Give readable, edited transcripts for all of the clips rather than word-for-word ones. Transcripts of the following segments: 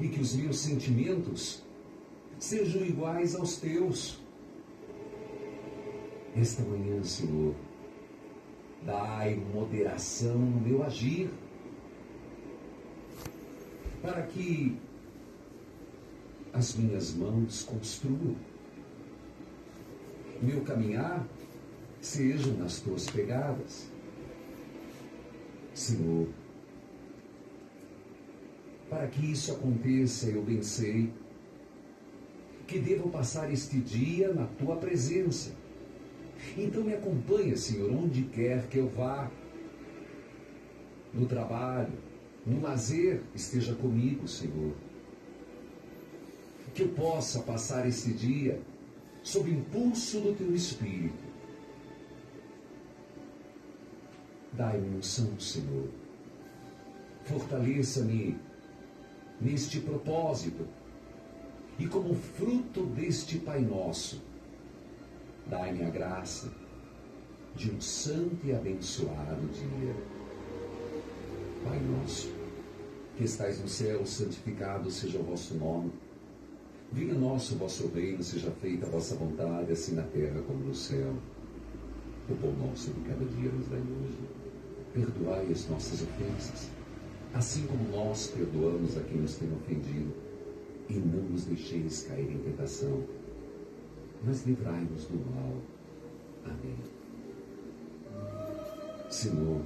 e que os meus sentimentos sejam iguais aos teus. Esta manhã, Senhor, dai moderação no meu agir, para que as minhas mãos construam, meu caminhar seja nas tuas pegadas. Senhor, para que isso aconteça, eu bem sei que devo passar este dia na tua presença. Então me acompanha, Senhor, onde quer que eu vá, no trabalho, no lazer, esteja comigo, Senhor. Que eu possa passar este dia sob impulso do Teu Espírito. Dai-me unção, Senhor. Fortaleça-me neste propósito e como fruto deste Pai Nosso, dai-me a graça de um santo e abençoado dia. Pai nosso, que estais no céu, santificado seja o vosso nome. Venha nosso vosso reino, seja feita a vossa vontade, assim na terra como no céu. O pão nosso de cada dia nos dai hoje. Perdoai as nossas ofensas, assim como nós perdoamos a quem nos tem ofendido. E não nos deixeis cair em tentação, mas livrai-nos do mal. Amém. Senhor,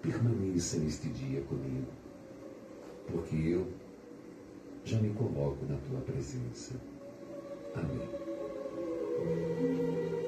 permaneça neste dia comigo, porque eu já me coloco na Tua presença. Amém.